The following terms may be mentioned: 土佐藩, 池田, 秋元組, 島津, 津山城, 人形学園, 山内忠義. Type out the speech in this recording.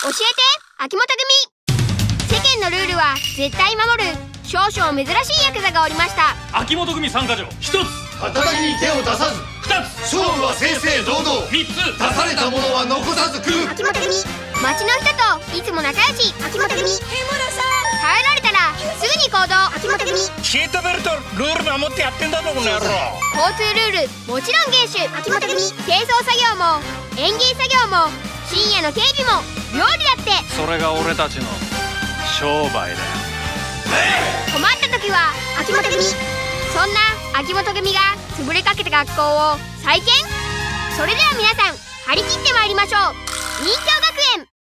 教えて秋元組。世間のルールは絶対守る少々珍しいヤクザがおりました。秋元組参加条1つ、働きに手を出さず。2つ、勝負は正々堂々。3つ、出されたものは残さず食う。秋元組、町の人といつも仲良し秋元組。帰られたらすぐに行動秋元組。シートベルトルール守ってやってんだぞこの野郎。交通ルールもちろん厳守秋元組。清掃作業も園芸作業も深夜の警備も料理だって、それが俺たちの商売だよ。困った時は秋元組。そんな秋元組が潰れかけた学校を再建。それでは皆さん張り切ってまいりましょう。人形学園。